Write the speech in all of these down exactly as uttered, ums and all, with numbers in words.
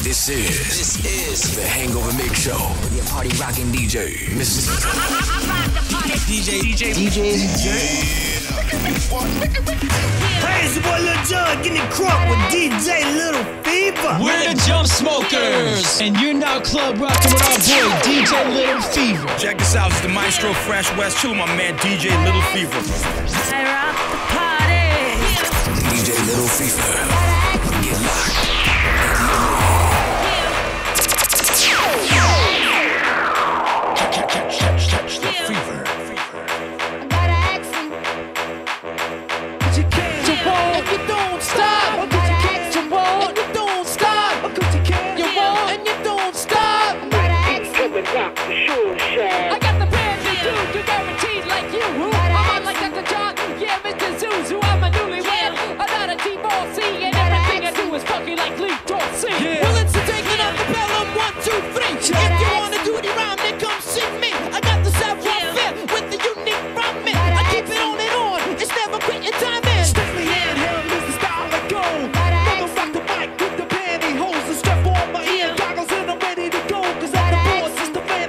This is this is the Hangover Mix Show with your party rocking D J, Mister D J, D J, D J. Hey, it's your boy Lil Jon getting crunk with D J Little Fever. We're the Jump Smokers, and you're now club rocking with our boy D J Little Fever. Check this out, it's the Maestro Fresh West, chillin' my man D J Little Fever. I rock the party. D J Little Fever, get locked. I got the plans to do, you guaranteed like you. I'm on like Doctor John, yeah, Mister Zuzu. I'm a newlywed, a lot of T-Ball C, and everything I do is funky like Lee Dorsey. Yeah. Well, it's the taking up the bell on one, two, three. If you want to do the rhyme, then come see me. I got the Southwest fit with the unique rhyming. I keep it on and on, it's never quitting time in. Strictly in hell is the style I go. Never fuck the mic with the pantyhose and strap on my ear goggles and I'm ready to go. Cause I'm the boss, it's the fan.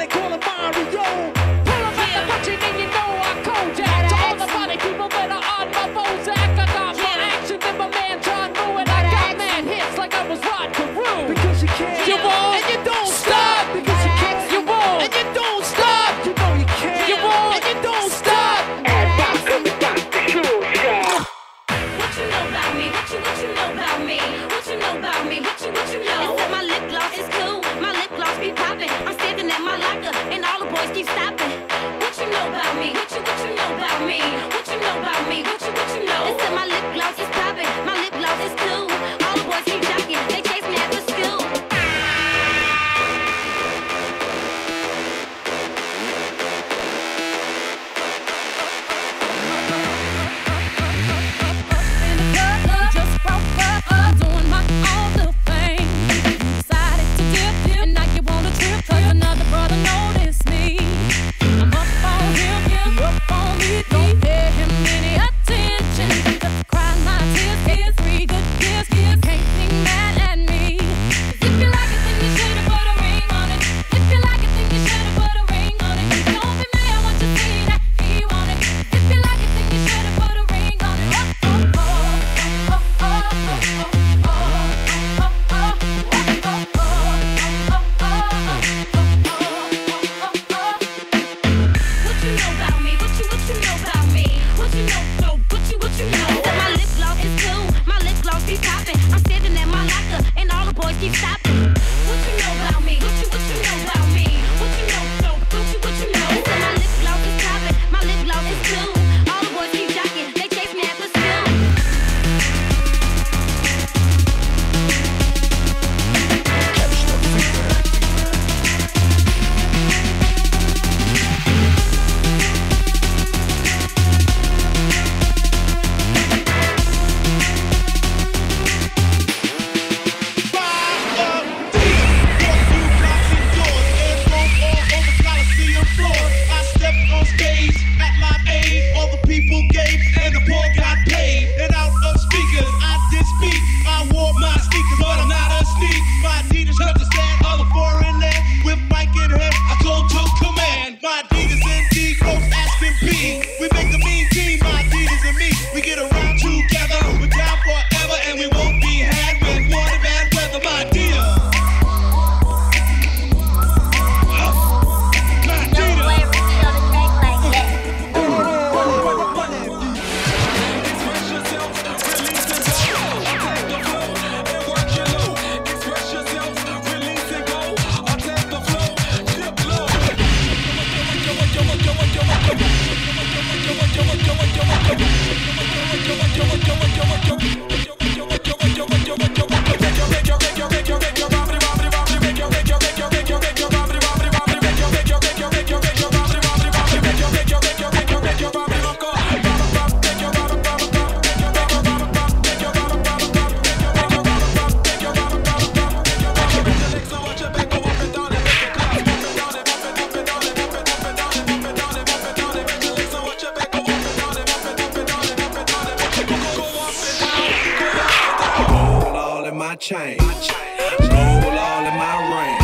Chain. My chain. Gold all in my ring,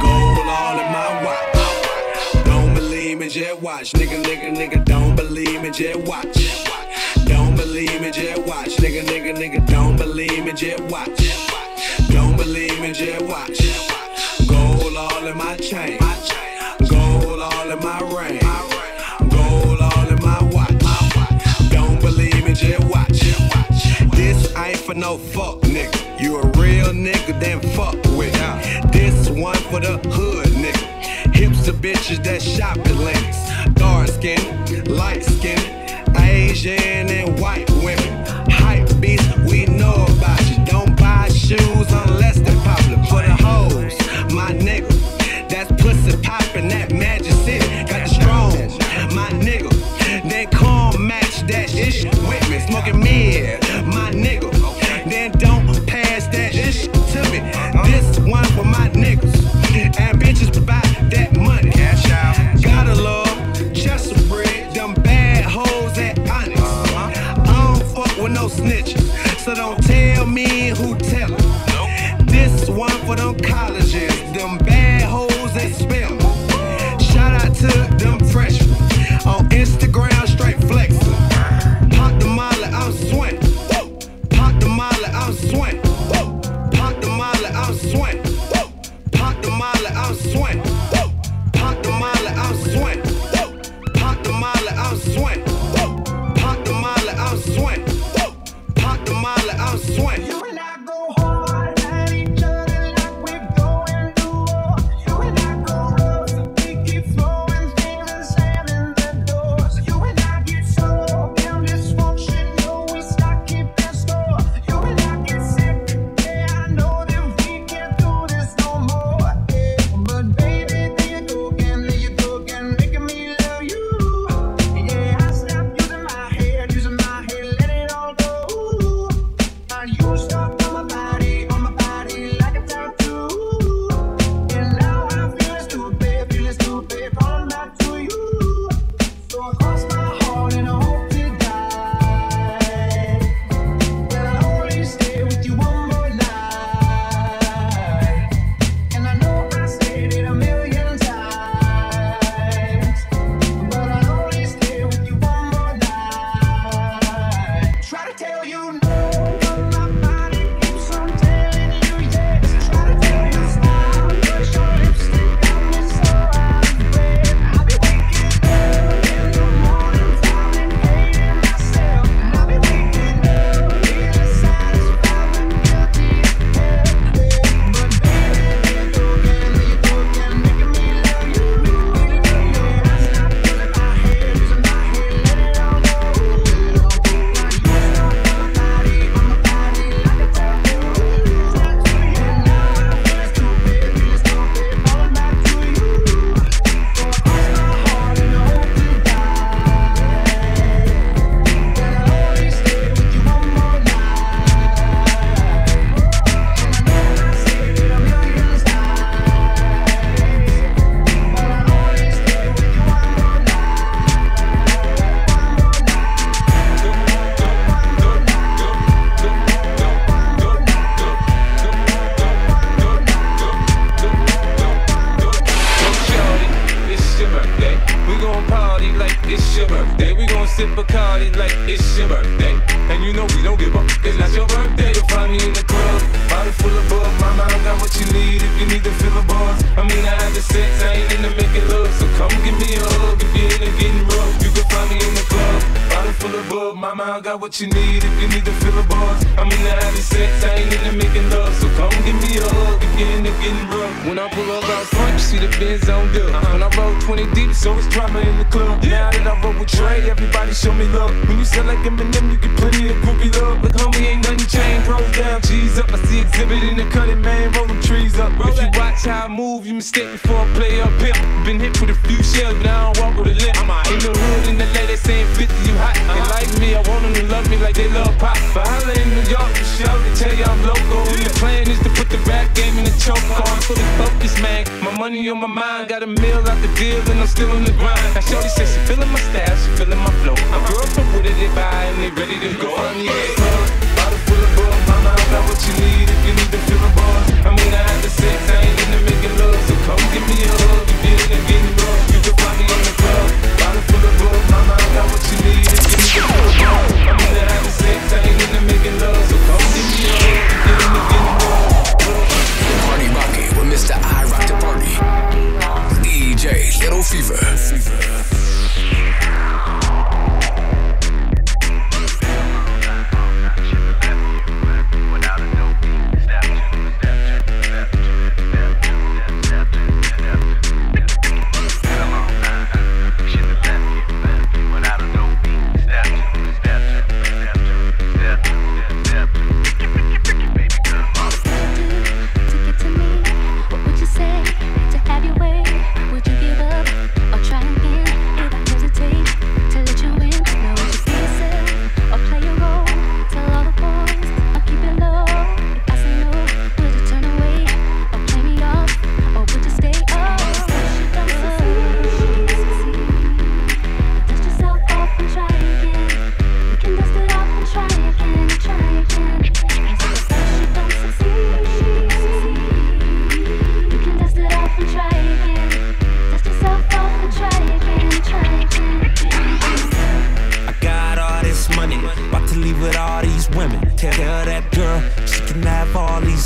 gold all in my watch. Don't believe me, just watch, nigga, nigga, nigga. Don't believe me, just watch. Don't believe me, just watch, nigga, nigga, nigga. Don't believe me, just watch. Don't believe me, just watch. Gold all in my chain, gold all in my ring, gold all in my watch. Don't believe me, just watch. This I ain't for no fuck, nigga. You a real nigga, then fuck with uh, this one for the hood, nigga. Hipster bitches that shop at Lennox. Dark skin, light skin, Asian and white women. Hype beats, we know about you. Don't buy shoes unless they're popular. For the hoes, my nigga. That's pussy poppin', that Magic City. Got the strong, my nigga. Then calm match that issue with me. Smoking mid, my nigga. Then don't pass that ish to me. This one for my niggas. And bitches buy that money. Cash out. Gotta love, just some bread. Them bad hoes at Onyx. I don't fuck with no snitches. So don't tell me who tellin'. This one for them colleges. Them bad hoes at Spelman. Shout out to them freshmen. On Instagram, straight flexin'. Pop the molly, I'm swing. I'm swing, woo. Pop the molly, I'm swing, woo. Pop the molly, I'm swing, woo. Pop the molly, I'm swing, woo. Pop the molly, I'm swing, woo. Pop the molly, I'm swing, woo. Pop the molly, I'm swing. You and I go hard at each other like we're going to war. You and I go road, so we keep throwing things and slamming the doors. You and I get so damn dysfunctional, we start keeping score. Ready to go on, yeah. Bottle full of bull, mama, I got what you need if you need to feel the bars.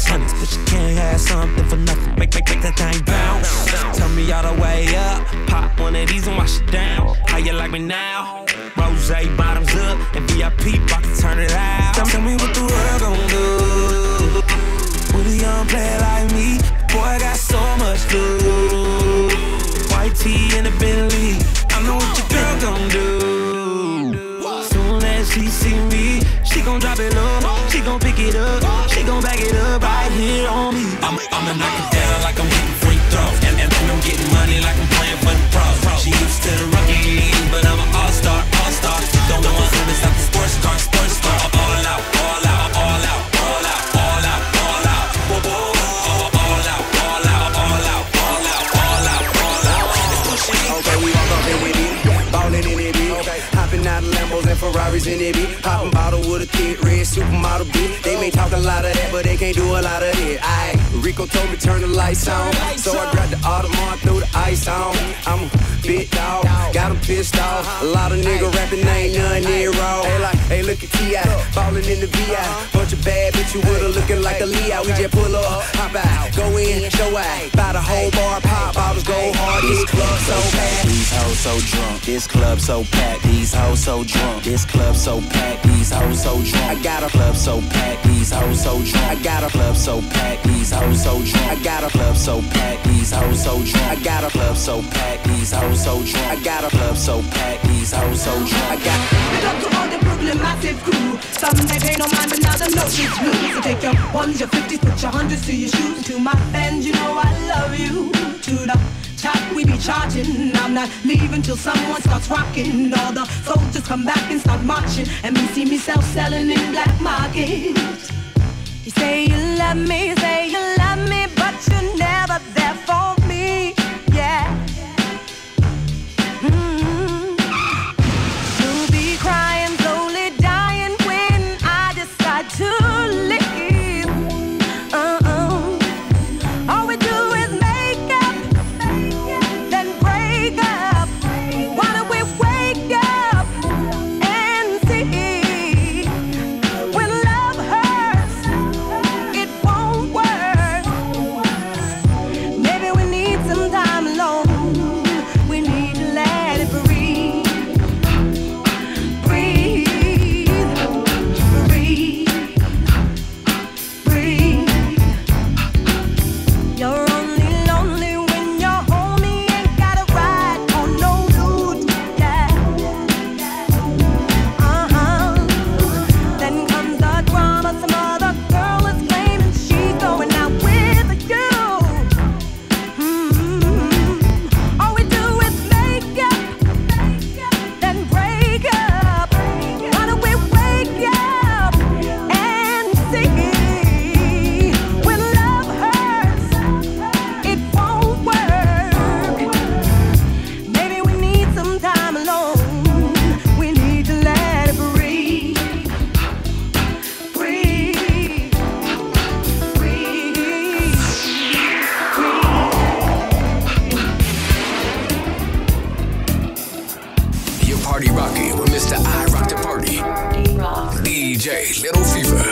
bounce. But you can't have something for nothing. Make, make, make that thing bounce. Tell me all the way up. Pop one of these and wash it down. How you like me now? Rose bottoms up and V I P box to turn it out. Tell me what the world gon' do with a young player like me. Boy, I got so much to lose. White tee in a Bentley. I know what your girl gon' do. Soon as she see me, she gon' drop it low. She gon' pick it up. She gon' back it up right here on me. I'm I'ma knock it down like I'm hitting free throws, and, and, and I'm getting money like I'm playing for the pros. She used to the rookie league, but I'm an all-star, all-star. Don't know what's in this like a sports car, sports car. All out, all out, all out, all out, all out, all out. All out, all out, all out, all out, all out, all out, all out. Okay, we all up in it, ballin' in it, okay. Hopping out of Lambos and Ferraris in it, poppin' bottle with a thick red supermodel bitch. They may talk a lot of that, but they can't do a lot of it. I Rico told me turn the lights on, so I grabbed the Audemars, threw the ice on. I'm a big dog, got him pissed off. A lot of nigga rapping, ain't none near raw. Hey, like, hey, look at T I ballin' in the V I Bunch of bad bitch, you woulda lookin' like a Leah. We just pull up, hop out, go in, show out. Buy the whole bar, pop bottles, go hard. This club so packed, these hoes so drunk. This club so packed, these hoes so drunk. This club so packed, these hoes so drunk. I got a club so packed, these hoes so drunk. I got a club so packed, these hoes so drunk. I got a club so packed, these hoes so drunk. I got a club so packed, these hoes so drunk. I got a club so packed, these hoes so drunk. I got big up to all the Brooklyn massive crew. Some they pay no mind, but now they know it's true. So take your ones, your fifties, put your hundreds to your shoes. To my fans, you know I love you. To the top we be charging. I'm not leaving till someone starts rocking. All the soldiers come back and start marching, and we see myself selling in black market. You say you love me, you say you love me, but you're never there for me, yeah. Mm-hmm. You'll be crying, slowly dying when I decide to leave. Uh-uh. All we do is make up, then break up. Why don't we wake up and see when love hurts, it won't work. Maybe we need some time alone. We need to let it breathe, breathe, breathe, breathe. You're only lonely when you're home. You ain't gotta ride on no route, yeah. Uh-huh. Then comes the drama. Some other girl is claiming she's going out with you. Mm-hmm. All we do is make up, then break up. Why don't we wake up and see? When love hurts, it won't work. Maybe we need some time alone. We need to let it breathe. Breathe, breathe, You're party rocking with Mister I Rock the Party. D J Little Fever. It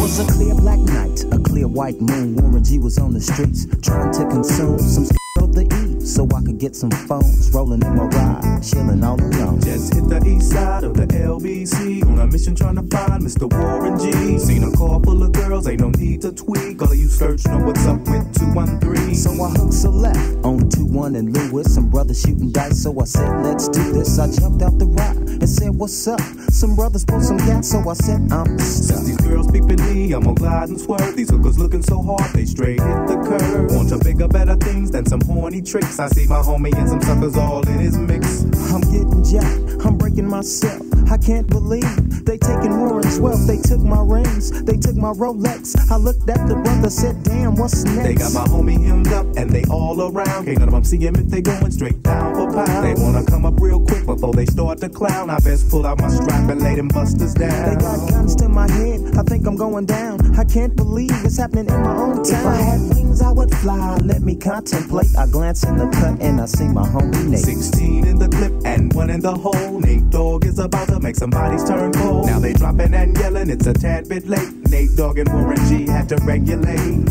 was a clear black night, a clear white moon. Warren G was on the streets trying to consume some s- of the E, so I could get some phones. Rolling in my ride, chilling all alone. Just hit the east side of the L B C on a mission trying to find Mister Warren G. Seen a car full of girls, ain't no need to tweak. All of you search know what's up with two one three. So I hooked a left on two one and Lewis. Some brothers shooting dice, so I said, let's do this. I jumped out the rock and said, what's up? Some brothers pulled some gas, so I said, I'm stuck. Since these girls peeping me, I'm gonna glide and swerve. These hookers looking so hard, they straight hit the curve. Want to bigger, better things than some horny tricks. I see my homie and some suckers all in his mix. I'm getting Yeah, I'm breaking myself. I can't believe they taking Warren's wealth. They took my rings, they took my Rolex. I looked at the brother, said, damn, what's next? They got my homie hemmed up and they all around. Can't none of them see him if they going straight down for pound. They wanna come up real quick before they start to clown. I best pull out my strap and lay them busters down. They got guns to my head, I think I'm going down. I can't believe it's happening in my own town. If I had wings, I would fly, let me contemplate. I glance in the cut and I see my homie Nate. Sixteen in the clip and one in the hole. Nate Dogg is about to make somebody's turn cold. Now they dropping and yelling, it's a tad bit late. Nate Dogg and Warren G had to regulate.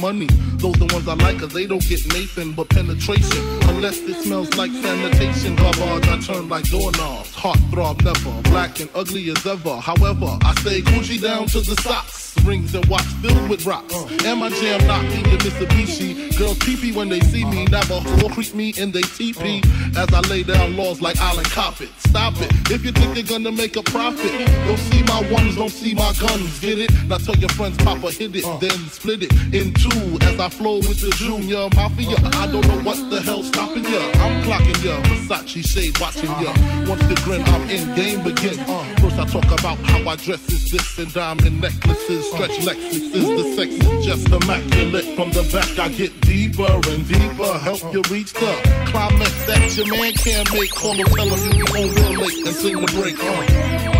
Money. Those the ones I like, cause they don't get Nathan but penetration. Unless it smells like sanitation. Garbage, I turn like doorknobs. Heart throb never, black and ugly as ever. However, I say Gucci down to the socks. Rings and watch filled with rocks. Uh, and my jam knocking your Mitsubishi. Girls pee-pee when they see me. Never will creep me in they teepee. Uh, as I lay down laws like Island Coppet. Stop it. If you think you're gonna make a profit, don't see my ones, don't see my guns. Get it? Now tell your friends, Papa hit it. Uh, then split it in two as I flow with the Junior Mafia. Uh, I don't know what the hell's stopping ya. I'm clocking ya. Versace shade watching ya. Once the grin, I'm in game again. Uh, first I talk about how I dress is this and diamond necklaces. Stretch Lexus is the sex is just immaculate. From the back I get deeper and deeper. Help you reach the climax that your man can't make. Call him, tell him you won't real late and sing the break. Oh.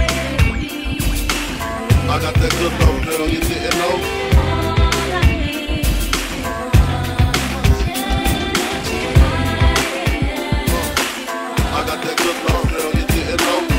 I got that good love, girl, you didn't know. I got that good love, girl, you didn't know.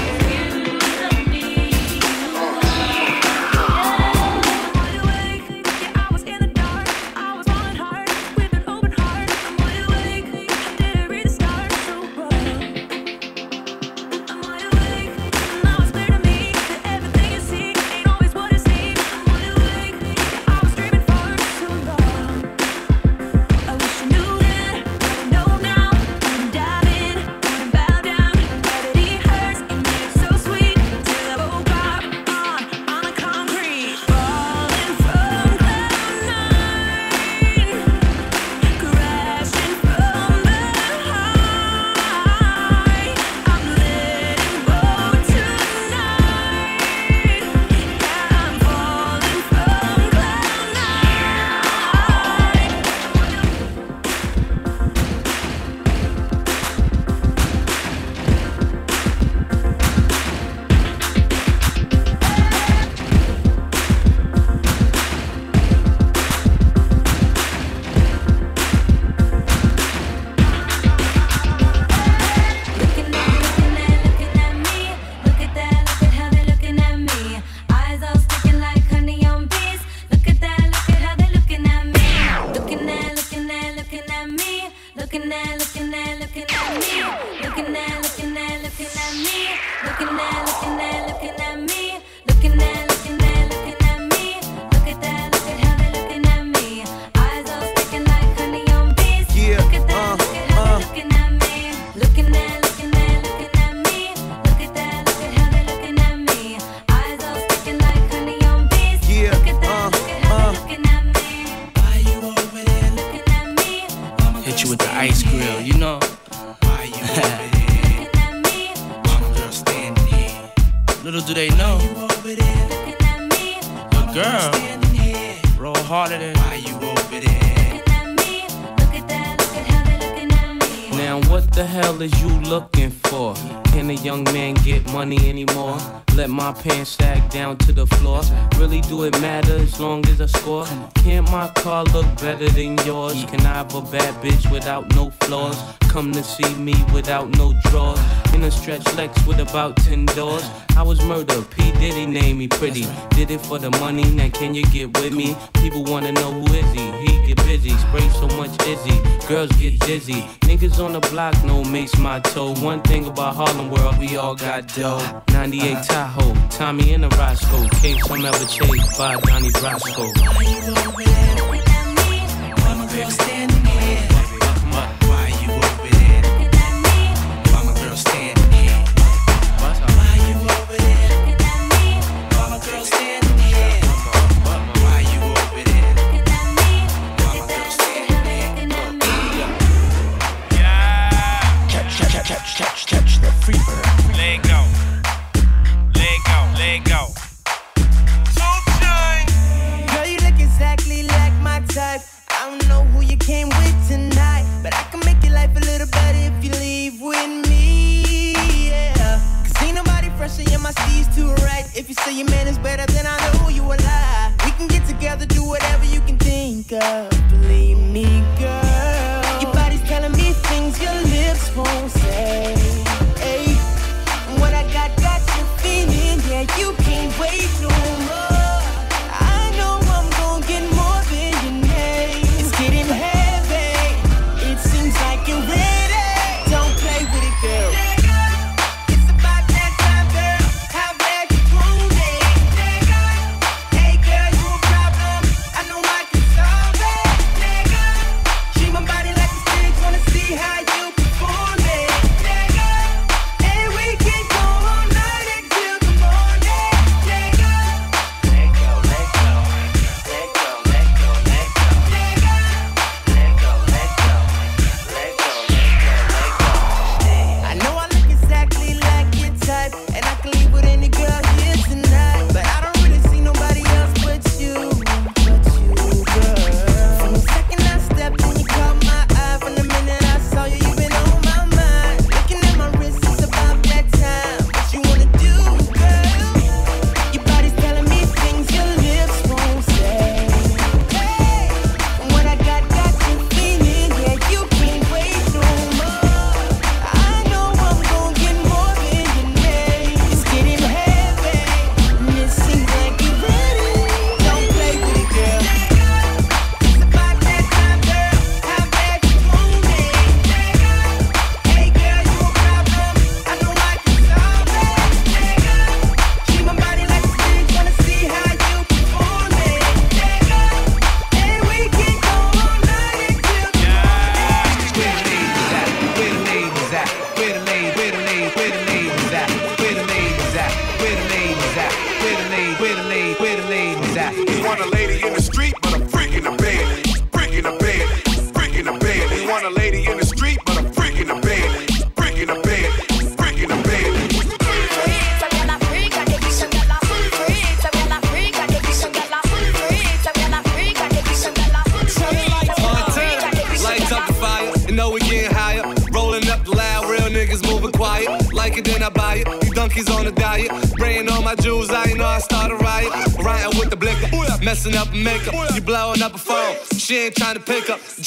Little do they know. But girl, roll harder than why you over there. Now what the hell is you looking for? Can a young man get money anymore? Let my pants sag down to the floor. Really do it matter as long as I score? Can't my car look better than yours? Can I have a bad bitch without no flaws? Come to see me without no drawers. In a stretch Lex with about ten doors. I was murdered, P. Diddy named me pretty. Did it for the money, now can you get with me? People wanna know who is he, he get busy. Spray so much Izzy, girls get dizzy. Niggas on the block, no mace my toe. One thing about Harlem world, we all got dough. ninety-eight Tahoe, Tommy and the Roscoe. Cakes I'm ever chased by Johnny Roscoe. Why you over there? Look at me, I'm a girl standing here. Why you over there? Look at me, I'm a girl standing here. Why you over there? Look at me, I'm a girl standing here. Why you over there? Look at me, I'm a girl standing here. Yeah. Catch, catch, catch, catch, catch the fever. Let go. Let go. Girl, you look exactly like my type. I don't know who you came with tonight, but I can make your life a little better if you leave with me. Yeah. Cause ain't nobody fresher, yeah, my C's too right. If you say your man is better, then I know you a lie. We can get together, do whatever you can think of. Believe me, girl. Your body's telling me things your lips won't say. Hey, what I got, got you feeling. Yeah, you can't wait no more. I know I'm gon' get more than your name. It's getting heavy. It seems like you're ready. Don't play with it, girl. Let go. It's about that time, girl. How bad you prove it. Let go. Hey, girl, you a problem. I know I can solve it. Let go. Treat my body like a stage. Wanna see how you perform it. Let go. Hey, we can go all night.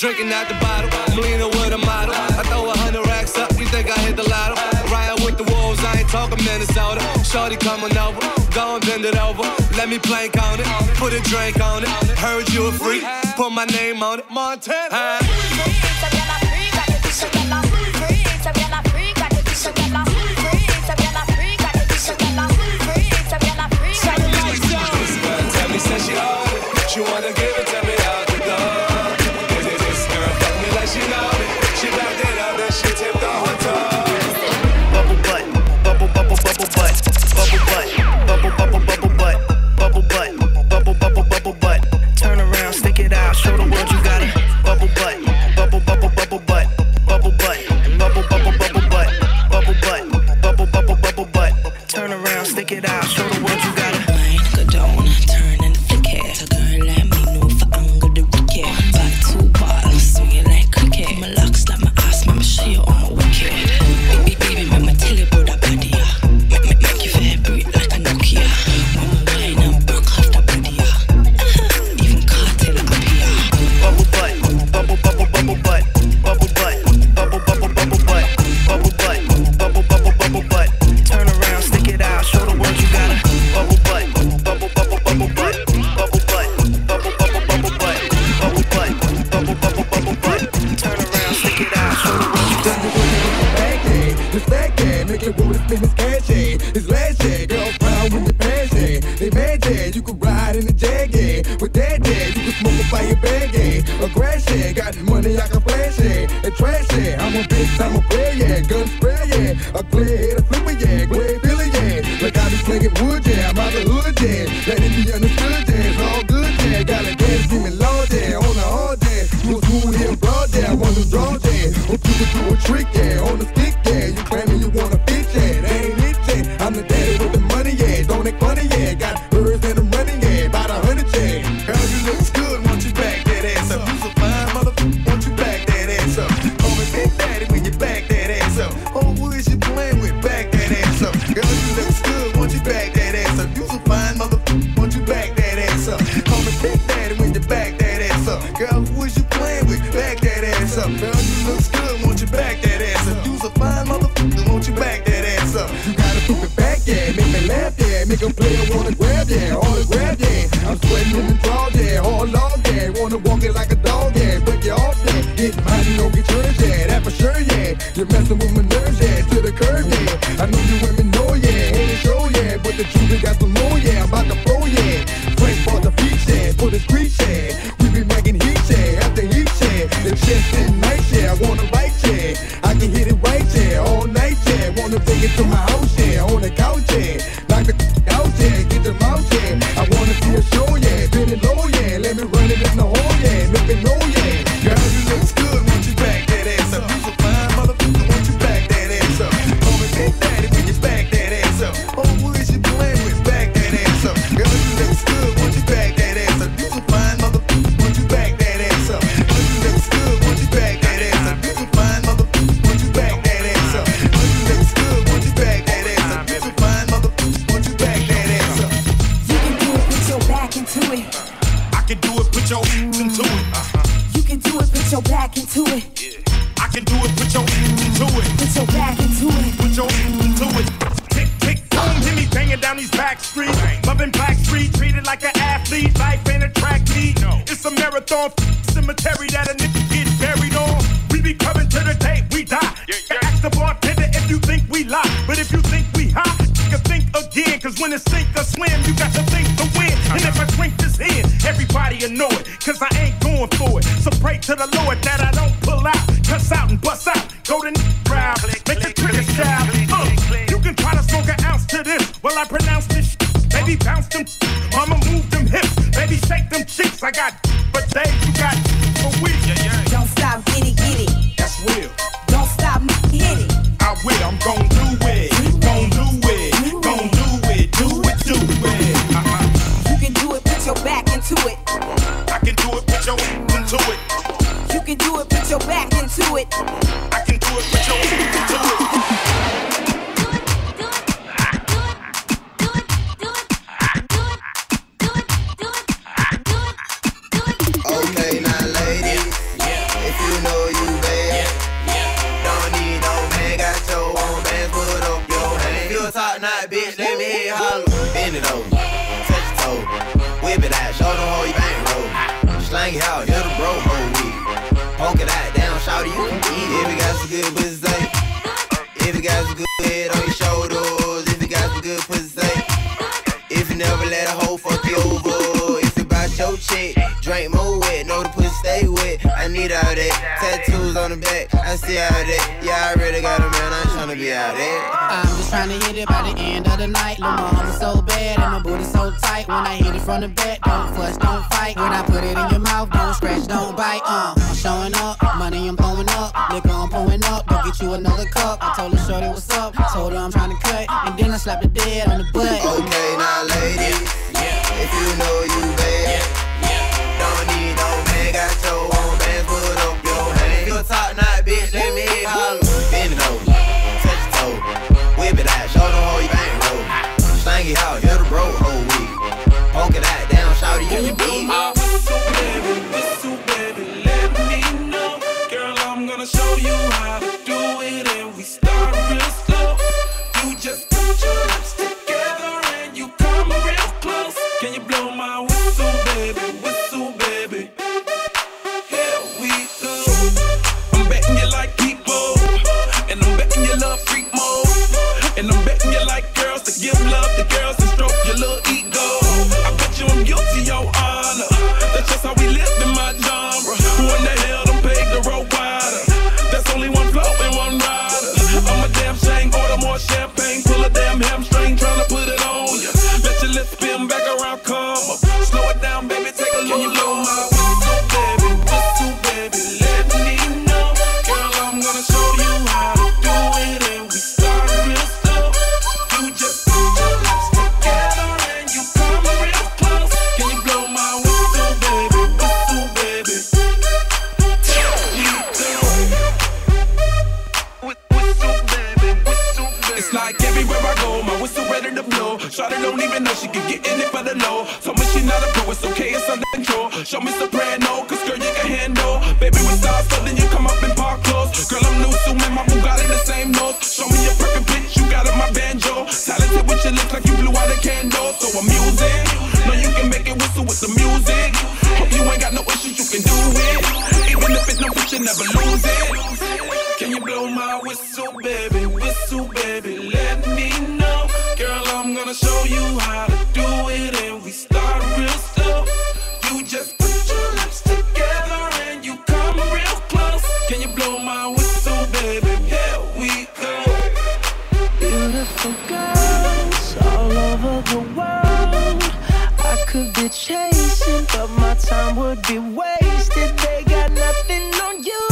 Drinking out the bottle, I'm leaning with a model. I throw a hundred racks up, you think I hit the lotto? Riding with the wolves, I ain't talking Minnesota. Shorty coming over, go and bend it over. Let me plank on it, put a drink on it. Heard you a freak, put my name on it. Montana. Tell me, said she own it. She wanna give it to me. Show the world you got it. Bubble butt, bubble, bubble, bubble. down, stick it out, show the world you got it. Mine go down, turn and flick it. A girl like me know for anger the wicked. Back two bottles, swing it like cricket. My locks like my ass, mama, show you all my wicked. Baby, baby, mama, tell you about that body, yeah. Make you feel breathe like a Nokia. Mama, wine and broke off that body, yeah. Even cartel up here. Bubble butt, bubble, bubble, bubble butt. Bubble butt, bubble, bubble, bubble butt. Bubble butt, bubble, bubble, bubble butt. Turn around, stick it out, show the world you got it. Bubble butt, bubble, bubble, bubble butt. Bubble butt, bubble, bubble, bubble butt. Bubble butt, bubble, bubble, bubble butt. Turn around, stick it out, show the world you got it. It's back there, make your booty spin, it's catchy. It's lashy, girl, proud with your passion. They mad, yeah, you can ride in the jag, yeah. With that, yeah, you can smoke a fire bag, yeah. Aggression, got money, I can flash it. And trash it, I'm a bitch, I'm a player, yeah. Gun spray, yeah, a clear head, a flipper, yeah. Gray billy, yeah, like I be slinging wood, yeah. I'm out the hood, yeah, let it be understood, yeah. It's all good, yeah, got a dance, give me low, yeah. On the hard, yeah, you was cool here broad, yeah. I want to draw, yeah, or you can do a trick, yeah. On the stick, yeah, you claiming you want a bitch, yeah, that ain't it, yeah. I'm the daddy with the money, yeah, don't act funny, yeah. Got birds and I'm running, yeah, about a hundred, yeah. Girl, you looks good, want you back that ass up. You so fine, motherfucker, want you back that ass up. Homie, big daddy when you back that ass up. Oh, who is you playing with, back that ass up. Girl, you looks good, want you back that ass up. You so fine, motherfucker, want you back that ass up. Homie, big daddy when you back that ass up. Girl, who is you playing with, back that ass up. Girl, you looks good, want you back that ass up. You so fine, motherfucker, won't you back that ass up? You gotta poop it back, yeah, make me laugh, yeah. Make them play, I wanna grab, yeah, wanna grab, yeah. I'm sweating in the draw, yeah, all along, yeah. Wanna walk it like a dog, yeah, break you off, yeah. Get mine, you don't get yours, yeah, that for sure, yeah. You're messing with my nerves, yeah, to the curb, yeah. I know you women know, yeah, ain't show, yeah. But the truth, we got some more, yeah, I'm about to blow, yeah. Frank bought the feet, yeah, for the street, yeah. We be making heat, yeah, after heat, yeah. The chest sitting nice, yeah, I wanna write, yeah. I can hit it right, yeah, all night, yeah. Wanna take it to my house, yeah, on the couch, yeah. Knock the out, yeah, get the mouth, yeah. I wanna see a show, yeah, bend it low, yeah. Let me run it in the hole, yeah, make it low, yeah. Girl, you looks good, won't you back that ass up? You so fine, motherfucker, won't you back that ass up? Homie, big daddy, when you back that ass up. Oh, what is you playing with? Back that ass up. Girl, you looks good, won't you back that ass up? You so fine, motherfucker, won't you back that ass up? Girl, you looks good, won't you back that ass up? You so fine, motherfucker, won't you back that ass up? Girl, you looks good, won't you back that ass up? You so fine, motherfucker, won't you back that ass up? You can do it, put your back into it. I can do it, put your hands into it. You can do it, put your back into it. I can do it, put your hands into it. Put your back into it. Put your hands into it. Tick, tick, boom, hit me banging down these back streets. Loving Black Street, treated like an athlete. Life ain't a track meet. It's a marathon cemetery that a nigga get buried on. We be coming to the day we die. Ask the bartender if you think we lie. But if you think we hot, you can think again. Cause when it's sink or swim, you got to think to win. And if I drink this in, everybody'll know it. Cause I ain't going for it. So pray to the Lord that I don't pull out. Cuss out and bust out. Go to the crowd. Make the trigger shout. Uh, you can try to smoke an ounce to this. Well, I pronounce this shit. Baby, bounce them, I'ma move them hips. Baby, shake them cheeks. I got, but they, you got, but we. Yeah, yeah. Don't stop, get it, get it. That's real. Don't stop, hit it. I will, I'm gon' do it. Gon' do it. Gon' do it. Do it, do it. Uh-huh. You can do it, put your back into it. I can do it, put your into it. You can do it, put your back into it. I can do it, put your into it. Top knot, bitch, let me hit holler. Bend it over, touch it over. Whip it out, show them how you bang roll. Slang it out, hit a bro hoe weed. Poke it out, down, shout it, you can eat it. If you got some good pussy, if you got some good head on your shoulders, if you got some good pussy, if you never let a hoe fuck you over, if you bout your chick, drink more wet, know the pussy. stay with. I need all that. Tattoos on the back, I see all that. Yeah, I really got a man, I'm tryna be out there. I'm just tryna hit it by the end of the night. Lil' mama so bad and my booty so tight. When I hit it from the back, don't fuss, don't fight. When I put it in your mouth, don't scratch, don't bite. Uh, I'm showing up, money I'm blowing up. Liquor I'm pouring up, don't get you another cup. I told her shorty what's up, told her I'm tryna cut. And then I slapped the dead on the butt. Okay, now ladies, yeah. If you know you bad, yeah. Yeah. Don't need no man, got your own man, put up your hand. If you a top notch bitch, let me hit holler. Bend it over, touch your toe, whip it out, show the whole you bang roll. Slang it out, hit the bro, whole week. Honk it out, down, shout it, you your beat. So baby, so baby, let me know. Girl, I'm gonna show you how to do it, and we start real slow. You just put your lips together and you come real close. Can you blow my whistle, baby? Whistle, baby. Here we go. I'm betting you like people, and I'm betting you love freak mode, and I'm betting you like girls to give love to girls and stroke your little ego. I bet you I'm guilty, your honor. That's just how we live in my genre. Who in the hell done paved the road wider? That's only one flow and one rider. I'm a damn shame, order more champagne. Show me soprano, cause girl you can handle. Baby we start something, you come up in park clothes. Girl I'm new, so man, my Bugatti the same nose. Show me your perfect bitch, you got it my banjo. Talented with your lips like you blew out a candle. So I'm music, know you can make it whistle with the music. Hope you ain't got no issues, you can do it. Even if it's no bitch, you never lose it. Can you blow my whistle, baby? Whistle, baby, let me know. Girl, I'm gonna show you how to do it, and we start real slow. You just put your lips together and you come real close. Can you blow my whistle, baby? Here we go. Beautiful girls all over the world. I could be chasing, but my time would be wasted. They got nothing on you,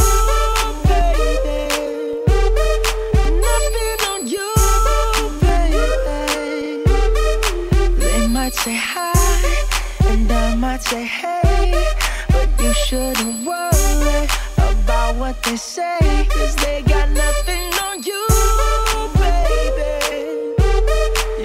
baby. Nothing on you, baby. They might say hi, I might say hey, but you shouldn't worry about what they say, cause they got nothing on you, baby.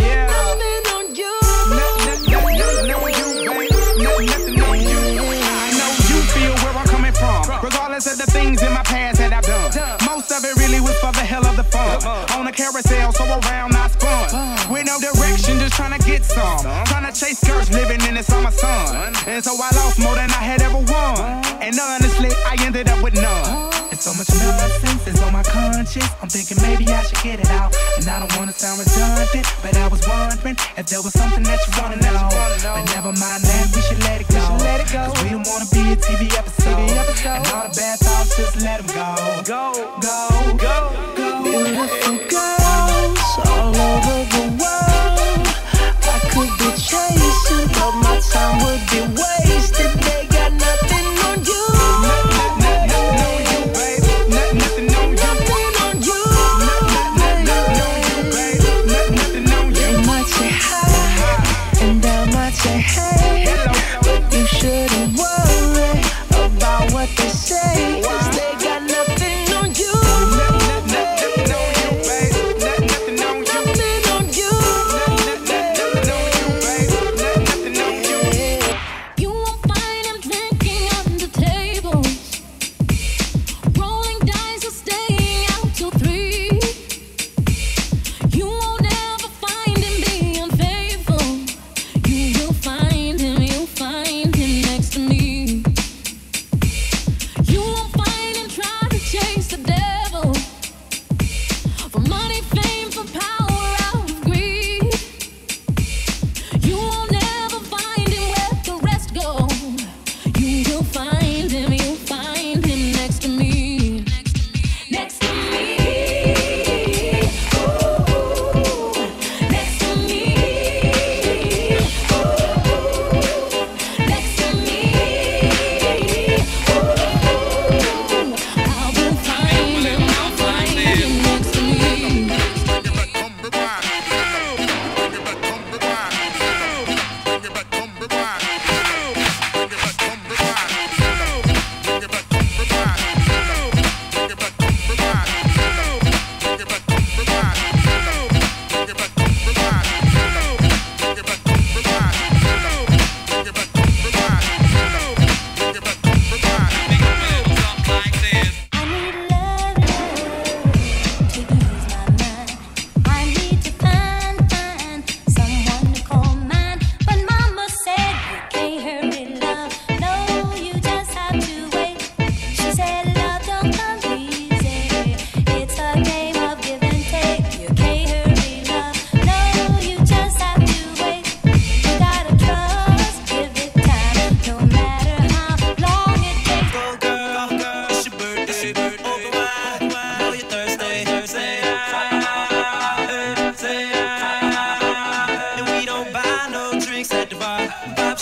Yeah. Nothing on you, baby. No, no, no, no, you, baby. No, nothing on you. I know you feel where I'm coming from, regardless of the things in my past that I've done. Most of it really was for the hell of the fun. On a carousel, so around I spun. With no direction, just trying to get some. Trying to chase skirts, living in the summer sun. And so I lost more than I had ever won. And honestly, I ended up with none. It's so much nonsense, it's on my conscience. I'm thinking maybe I should get it out. And I don't want to sound redundant, but I was wondering if there was something that you want to know. But never mind that, we should let it go. Cause we don't want to be a T V episode. And all the bad thoughts, just let them go. Go, go, go, go. Beautiful girls all over the world. I could be chasing, but my time would be wasted. They got nothing on you. Nothing on you.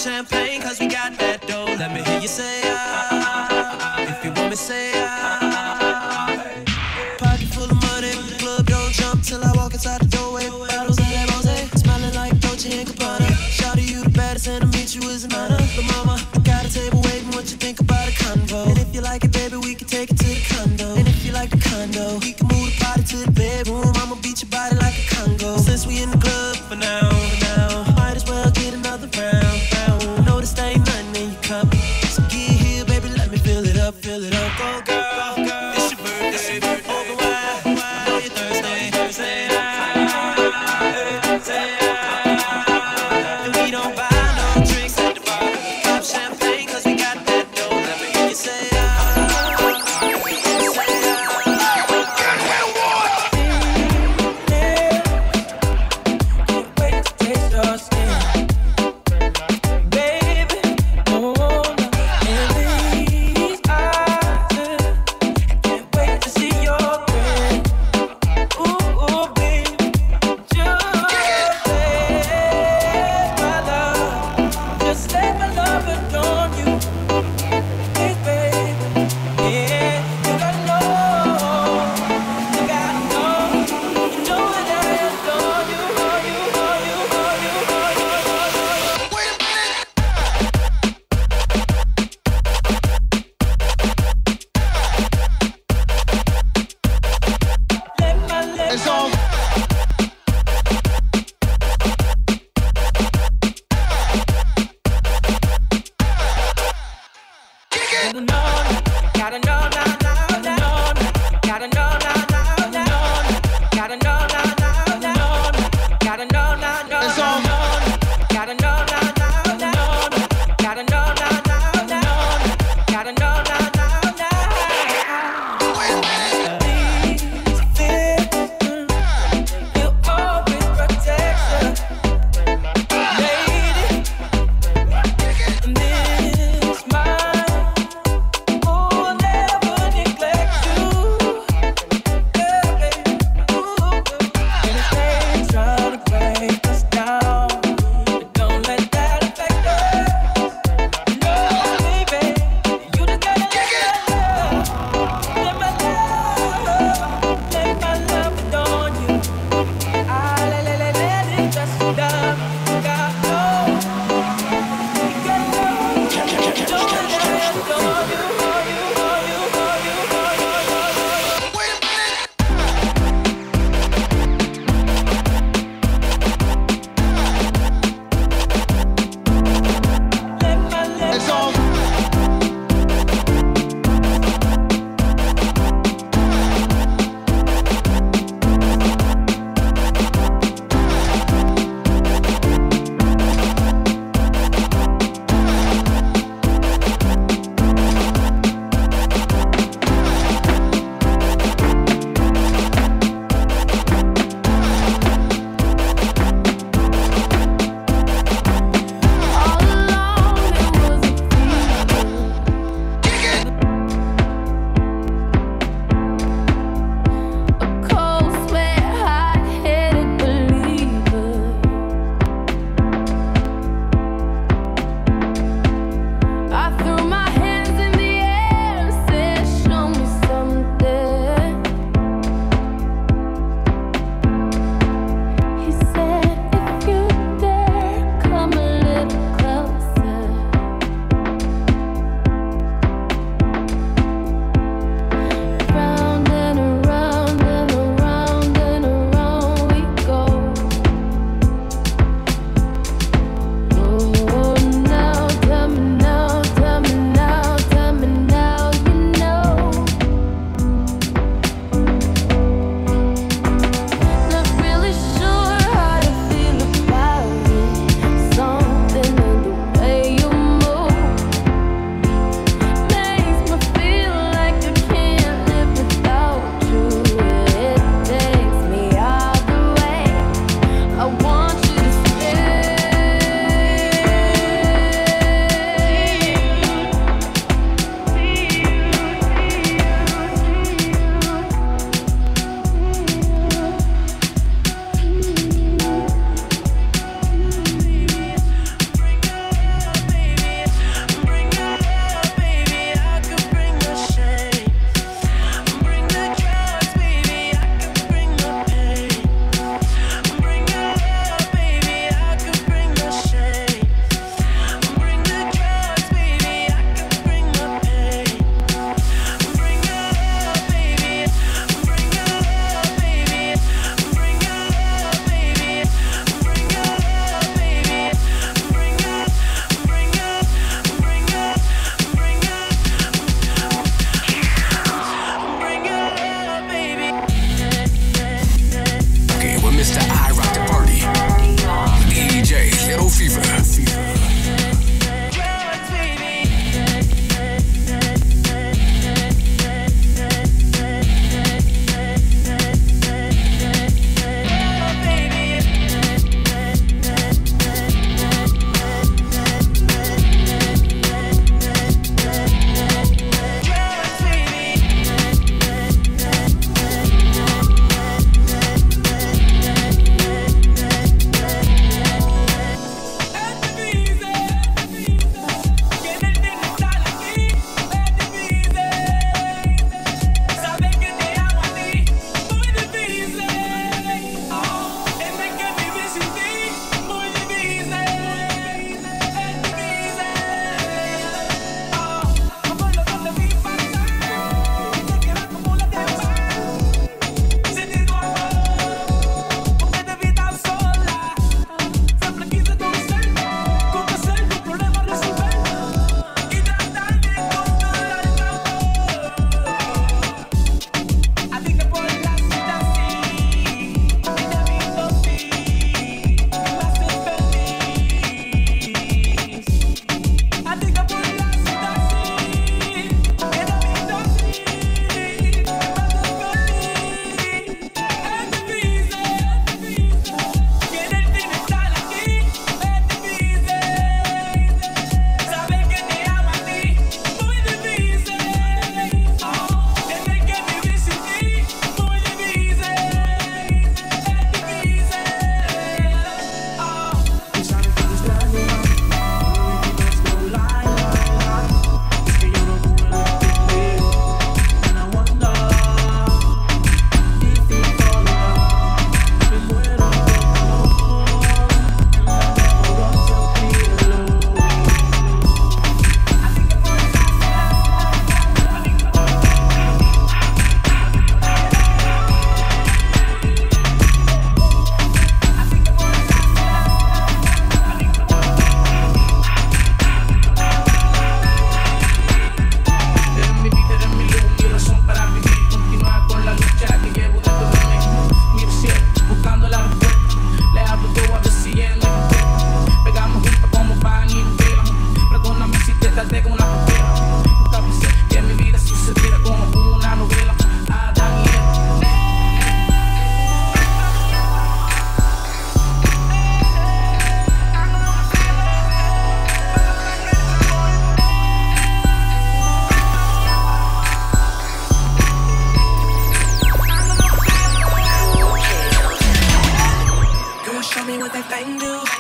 champagne, cause we got that dough. Let me hear you say ah, if you want me say ah. Pocket full of money, club don't jump till I walk inside the doorway. Bottles of that rosé, smiling like Dolce and Gabbana. Shout to you the baddest and to meet you is an honor. But mama, I got a table waiting, what you think about a convo? And if you like it, baby, we can take it to the condo. And if you like the condo, we can move the body to the bedroom. I'ma beat your body like a Congo. Since we in the club for now, for now, might as well get another round, round. Know this ain't nothing in your cup, so get here, baby, let me fill it up, fill it up. Go, girl.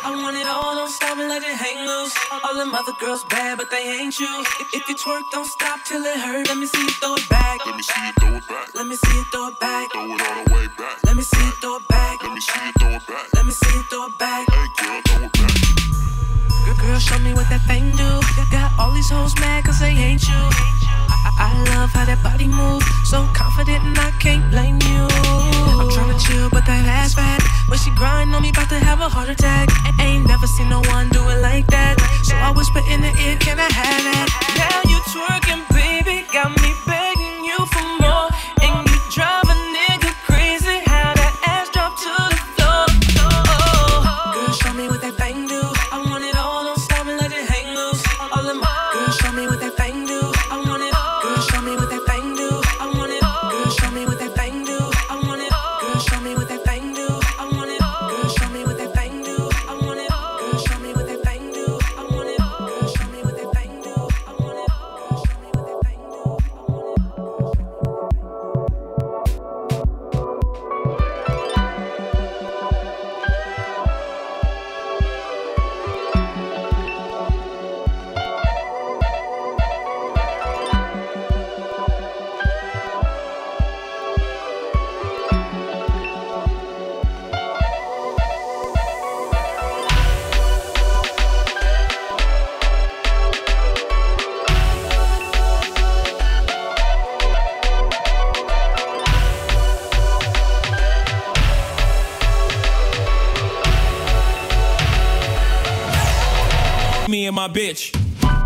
I want it all, don't stop and let it hang loose. All them other girls bad, but they ain't you. If you twerk, don't stop till it hurt. Let me see you throw it back. Let me see you throw it back. Let me see you throw it back. Throw it all the way back. Let me see you throw it back. Let me see you throw it back. Let me see you throw it back. Hey girl, throw it back. Girl, show me what that thing do. Got all these hoes mad cause they ain't you. I, I love how that body moves. So confident and I can't blame you. I'm tryna chill but that ass fat. When she grind on me bout to have a heart attack. I ain't never seen no one do it like that. So I whisper in the ear, can I have that? Now you twerking baby, got me begging you for more. And you drive a nigga crazy, how that ass drop to the floor. Oh. Girl, show me what that thing do. I want it all, don't stop and let it hang loose. All in my girl, show me what that thing do. Me and my bitch. I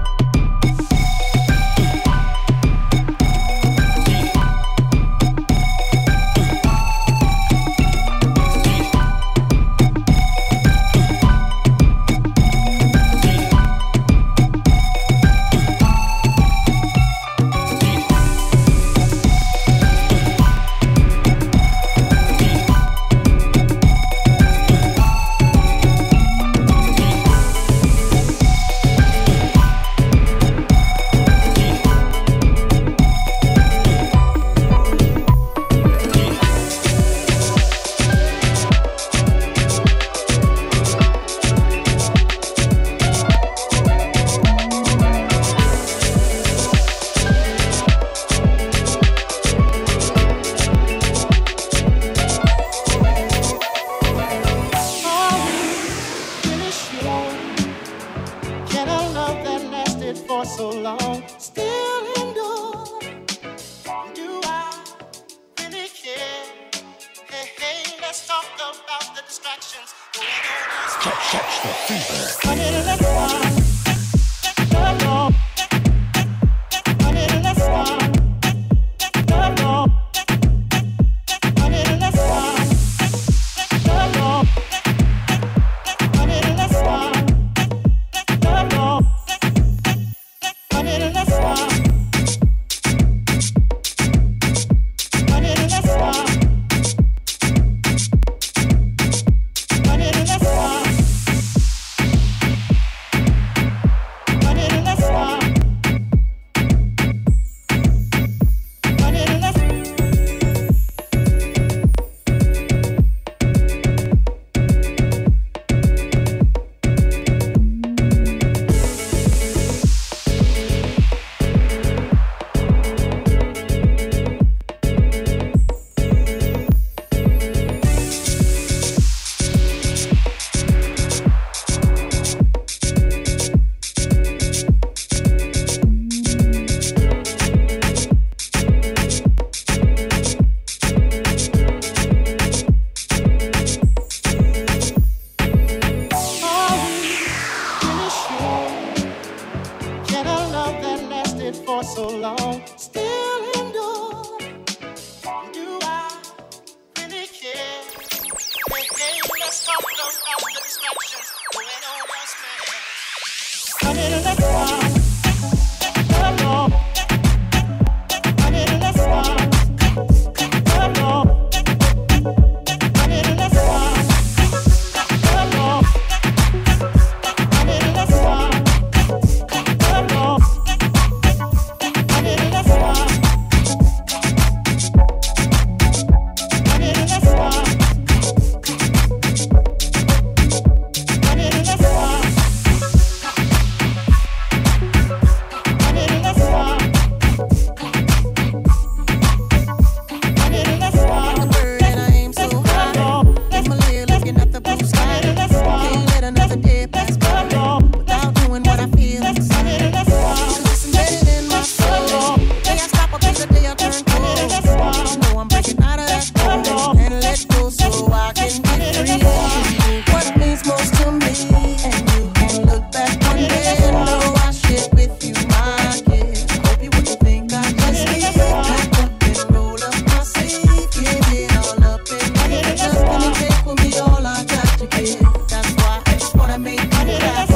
Uh,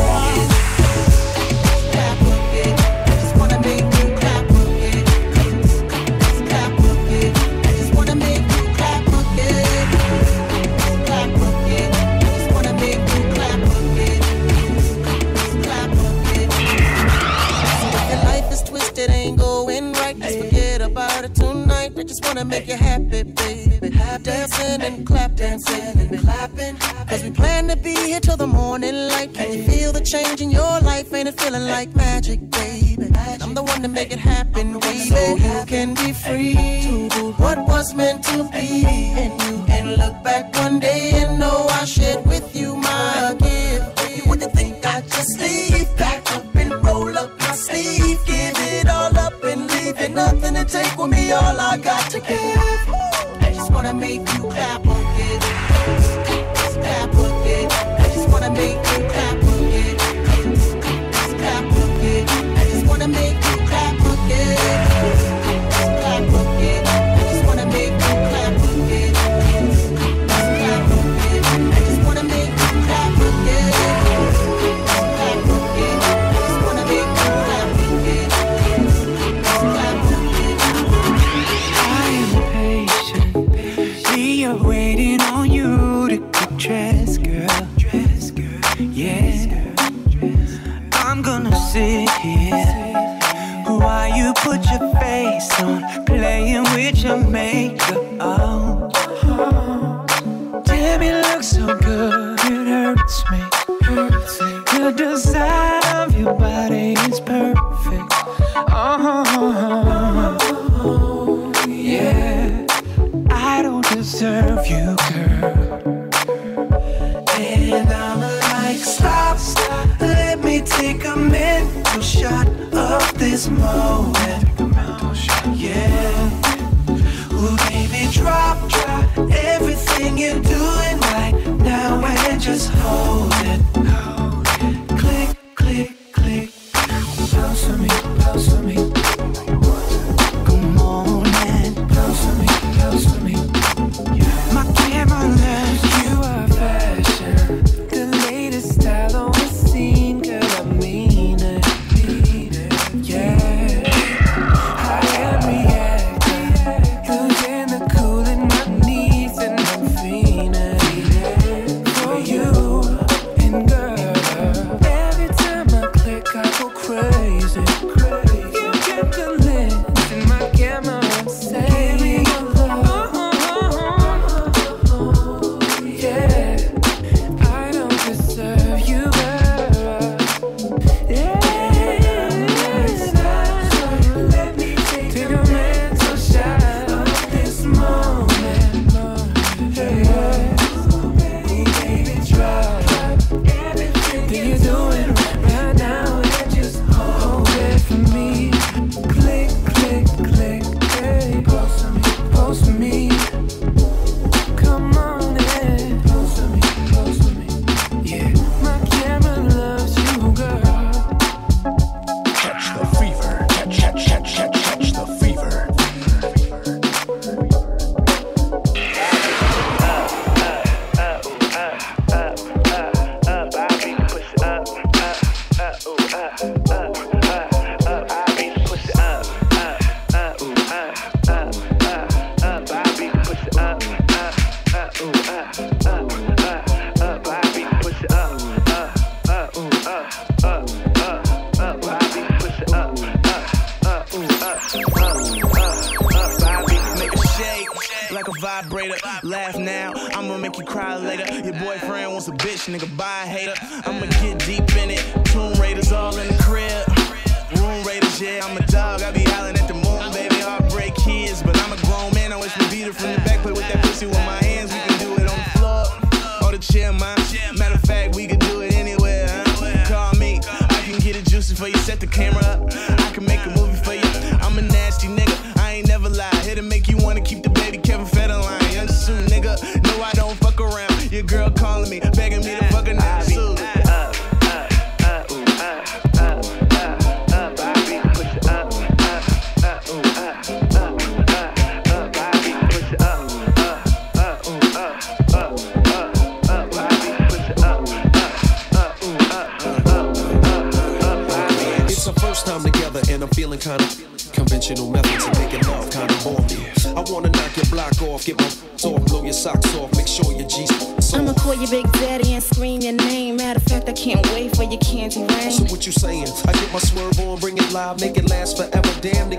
time together and I'm feeling kinda conventional methods of making love kinda bore me. I wanna knock your block off, get my off, blow your socks off, make sure your G's so I'ma call your big daddy and scream your name. Matter of fact, I can't wait for your candy rain. So what you saying? I get my swerve on, bring it live, make it last forever, damn the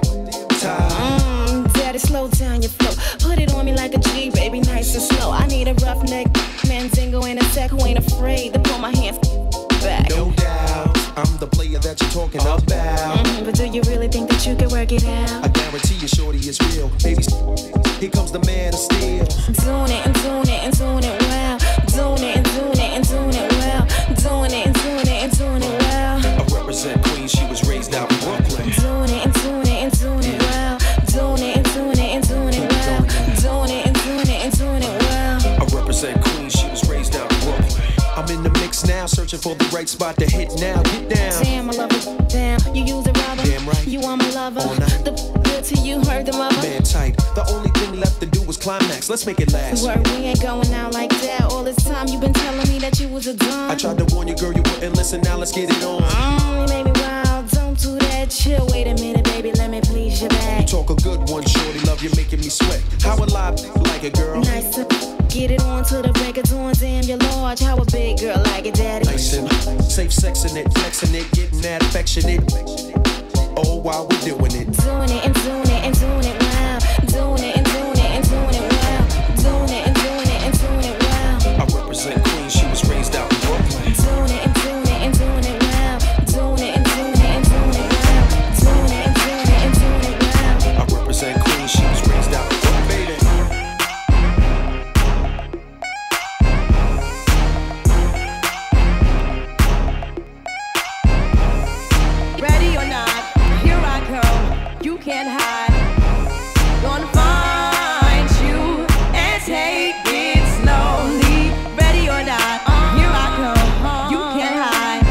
time. Mm, daddy, slow down your flow. Put it on me like a G, baby, nice and slow. I need a rough neck, Mandingo and a tech who ain't afraid to pull my hands back. No doubt. I'm the player that you're talking about. Mm-hmm, but do you really think that you can work it out? I guarantee you, shorty, it's real. Baby, here comes the man of steel. Doing it and doing it and doing it well. Doing it and doing it and doing it well. Doing it and doing it and doing it well. I represent Queens. She was raised out in Brooklyn. Doing it and doing it and doing it well. Doing it and doing it and doing it well. Doing it and doing it and doing it well. I represent Queens. She was raised out in Brooklyn. I'm in the mix now, searching for the right spot to hit now. Get down. Damn, I love it. Damn, you use a rubber. Damn right. You are my lover. The good to you, heard the mother. Man tight. The only thing left to do was climax. Let's make it last. Word, we ain't going out like that. All this time you been telling me that you was a dumb. I tried to warn you, girl, you wouldn't listen. Now let's get it on. Mm, you made me wild. Don't do that. Chill. Wait a minute, baby. Let me please your back. You talk a good one, shorty. Love you, making me sweat. How alive like a girl. Nice to get it on to the record on, damn, you're large. How a big girl like it, daddy. Nice and safe sexing it, flexing it, getting that affectionate. Oh, while we're doing it. Doing it and doing it and doing it well. Doing it and doing it and doing it well. Doing it and doing it and doing it well. I represent Queen, she was raised out in Brooklyn. Doing it and doing it and doing it well. Doing it and doing it and doing it well. Doing it and doing it and doing it well. I represent Queen, she was raised out in Brooklyn. Can't hide, gonna find you and take it slowly. Ready or not, here I come. You can't hide,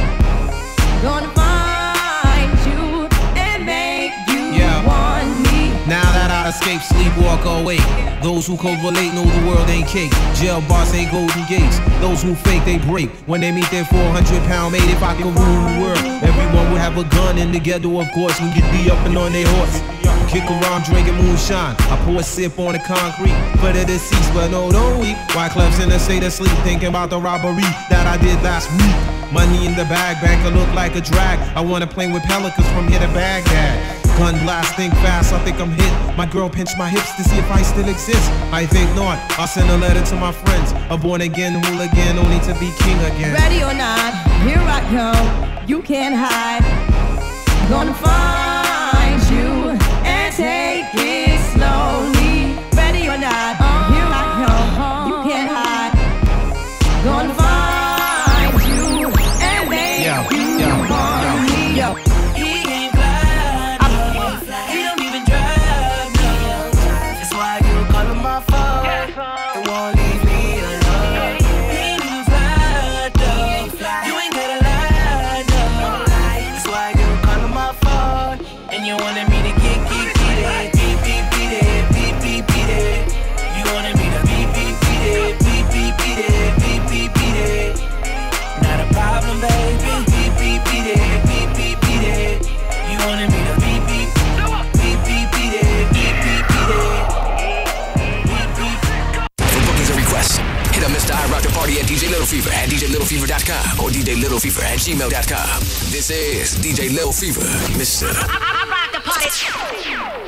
gonna find you and make you yeah. want me. Now that I escape, sleep, walk awake. Those who correlate know the world ain't cake. Jail bars ain't golden gates. Those who fake, they break. When they meet their four hundred pound mate, if I could rule the world, everyone would have a gun in the ghetto, of course. We could be up and on their horse. Kick around drinking moonshine. I pour a sip on the concrete for the deceased, but no, don't weep. Why clubs in a state of sleep, thinking about the robbery that I did last week. Money in the bag, banker look like a drag. I wanna play with Pelicas from here to Baghdad. Gun blast, think fast, I think I'm hit. My girl pinched my hips to see if I still exist. I think not, I'll send a letter to my friends. A born again, rule again, only to be king again. Ready or not, here I come. You can't hide. Gonna find you and take it slowly. Ready or not, here I come. You can't hide. Gonna find you and make yo, you yo, want yo, me yo. D J Little Fever at D J Little Fever dot com or D J Little Fever at gmail dot com. This is D J Little Fever, Mister I, I, I rock the party.